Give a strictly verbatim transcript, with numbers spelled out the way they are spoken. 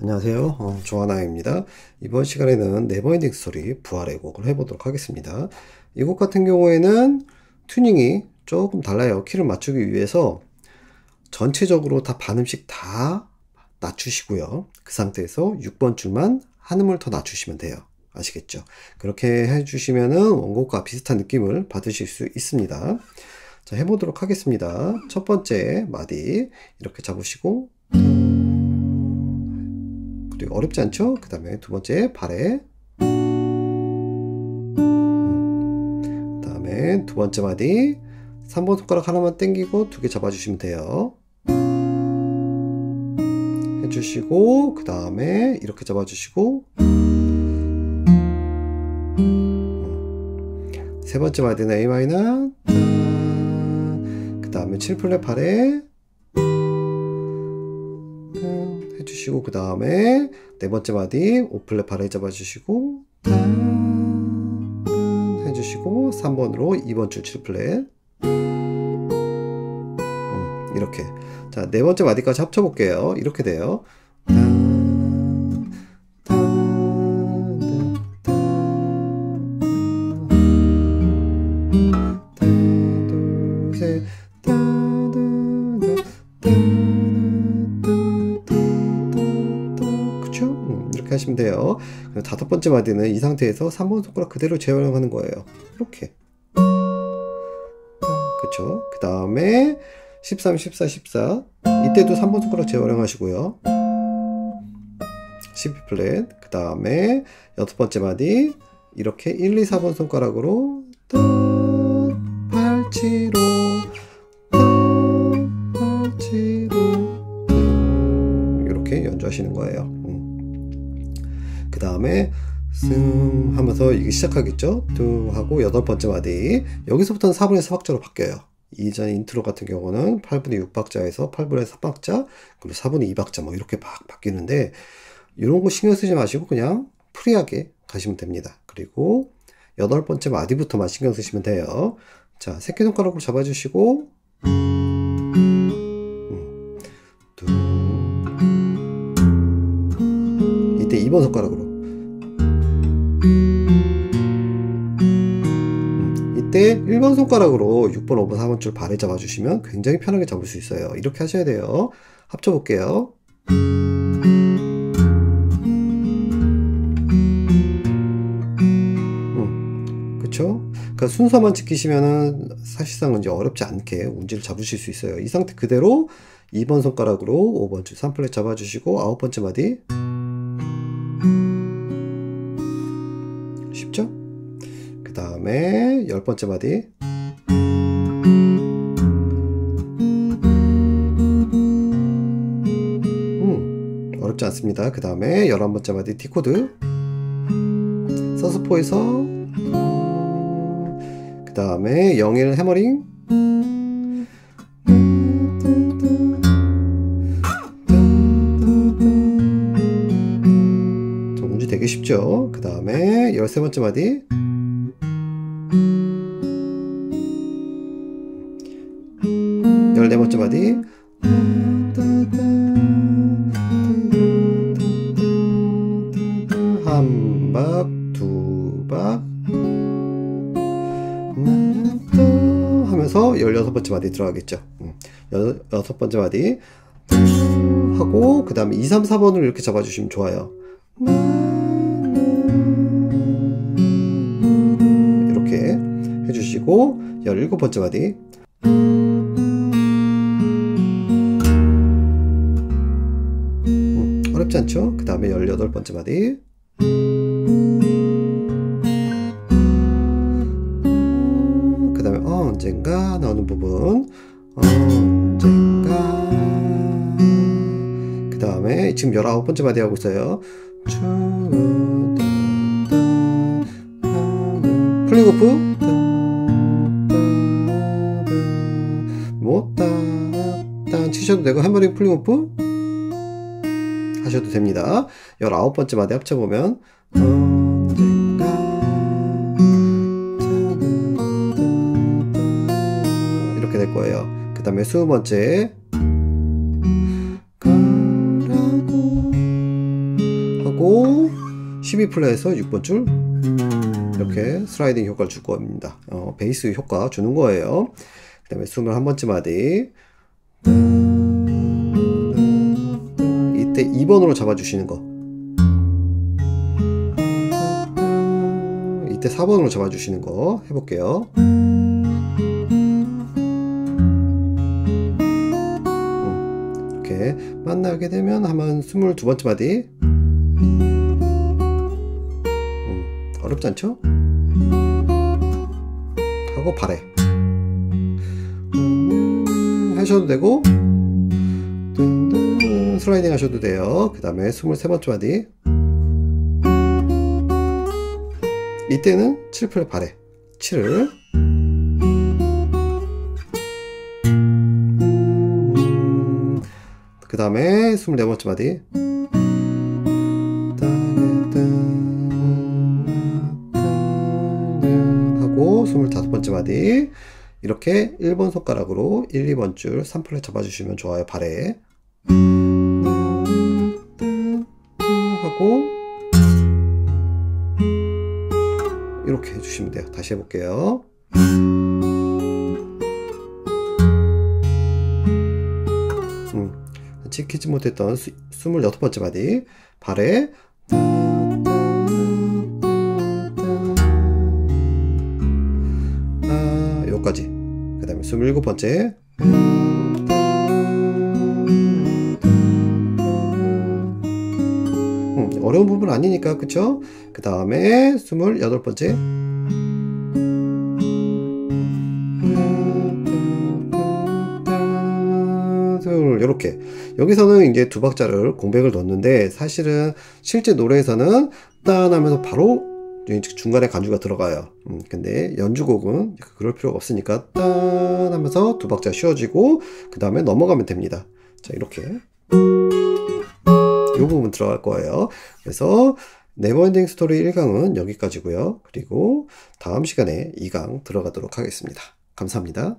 안녕하세요, 어, 조하나입니다. 이번 시간에는 네버엔딩 스토리 부활의 곡을 해보도록 하겠습니다. 이 곡 같은 경우에는 튜닝이 조금 달라요. 키를 맞추기 위해서 전체적으로 다 반음씩 다 낮추시고요, 그 상태에서 육 번 줄만 한 음을 더 낮추시면 돼요. 아시겠죠? 그렇게 해주시면은 원곡과 비슷한 느낌을 받으실 수 있습니다. 자, 해보도록 하겠습니다. 첫 번째 마디 이렇게 잡으시고, 그리고 어렵지 않죠? 그 다음에 두 번째 발에, 그 다음에 두 번째 마디 삼 번 손가락 하나만 당기고 두 개 잡아주시면 돼요. 해주시고 그 다음에 이렇게 잡아주시고, 세 번째 마디는 A 마이너, 그 다음에 칠 플랫 팔에 해주시고, 그 다음에 네 번째 마디 오 플랫 팔에 잡아주시고 해주시고, 삼 번으로 이 번 줄 칠 플랫 이렇게. 자, 네 번째 마디까지 합쳐 볼게요. 이렇게 돼요. 그쵸? 음, 이렇게 하시면 돼요. 다섯 번째 마디는 이 상태에서 삼 번 손가락 그대로 재활용하는 거예요. 이렇게. 그쵸? 그 다음에 십삼, 십사, 십사 이때도 삼 번 손가락 재활용하시고요, 십이 플랫 그 다음에 여섯 번째 마디 이렇게 일, 이, 사 번 손가락으로 팔, 칠로 팔, 칠로 이렇게 연주하시는 거예요. 음. 그 다음에 슴 하면서 이게 시작하겠죠. 두 하고 여덟 번째 마디 여기서부터는 사 분의 사 박자로 바뀌어요. 이전 인트로 같은 경우는 팔 분의 육 박자에서 팔 분의 사 박자, 그리고 사 분의 이 박자 뭐 이렇게 막 바뀌는데, 이런 거 신경 쓰지 마시고 그냥 프리하게 가시면 됩니다. 그리고 여덟 번째 마디부터만 신경 쓰시면 돼요. 자, 새끼손가락으로 잡아주시고, 음, 두, 이때 이 번 손가락으로, 일 번 손가락으로 육 번, 오 번, 사 번 줄 발에 잡아주시면 굉장히 편하게 잡을 수 있어요. 이렇게 하셔야 돼요. 합쳐 볼게요. 음, 그쵸? 그러니까 순서만 지키시면은 사실상 이제 어렵지 않게 운지를 잡으실 수 있어요. 이 상태 그대로 이 번 손가락으로 오 번 줄 삼 플랫 잡아주시고, 아홉 번째 마디. 쉽죠? 그 다음에 열 번째 마디 음, 어렵지 않습니다. 그 다음에 열한 번째 마디 D코드 서스포에서, 그 다음에 영일 해머링, 운지 되게 쉽죠. 그 다음에 열세 번째 마디, 열네 번째 마디, 한 박, 두 박 하면서 열여섯 번째 마디 들어가겠죠. 여섯 번째 마디 하고, 그 다음에 이, 삼, 사 번을 이렇게 잡아주시면 좋아요. 이렇게 해주시고, 열일곱 번째 마디. 어렵지 않죠? 그 다음에 열여덟 번째 마디 그 다음에 언젠가 나오는 부분, 언젠가, 그 다음에 지금 열아홉 번째 마디 하고 있어요. 플링오프 뭐 땅땅 치셔도 되고, 해머링 플링오프 하셔도 됩니다. 열아홉 번째 마디 합쳐보면 언젠가 이렇게 될 거예요. 그 다음에 이십 번째 가라고 하고 십이 플랫에서 육 번 줄 이렇게 슬라이딩 효과를 줄 겁니다. 어, 베이스 효과 주는 거예요. 그 다음에 이십일 번째 마디 이때 이 번으로 잡아주시는 거, 이때 사 번으로 잡아주시는 거 해볼게요. 이렇게 만나게 되면 하면 이십이 번째 마디 어렵지 않죠? 하고 발에 하셔도 되고 슬라이딩 하셔도 돼요. 그 다음에 이십삼 번째 마디 이때는 칠 플랫 발에 칠을 그 다음에 이십사 번째 마디 이십오 번째 마디 이렇게 일 번 손가락으로 일, 이 번 줄 삼 플랫 잡아주시면 좋아요. 발에 하고 이렇게 해주시면 돼요. 다시 해볼게요. 음, 지키지 못했던 수, 이십육 번째 마디 발에 그 다음에 이십칠 번째 음, 어려운 부분 아니니까 그쵸? 그 다음에 이십팔 번째 요렇게 여기서는 이제 두 박자를 공백을 넣었는데 사실은 실제 노래에서는 딴 하면서 바로 중간에 간주가 들어가요. 음, 근데 연주곡은 그럴 필요가 없으니까 딴 하면서 두 박자 쉬어지고 그 다음에 넘어가면 됩니다. 자, 이렇게 이 부분 들어갈 거예요. 그래서 네버엔딩 스토리 일 강은 여기까지고요. 그리고 다음 시간에 이 강 들어가도록 하겠습니다. 감사합니다.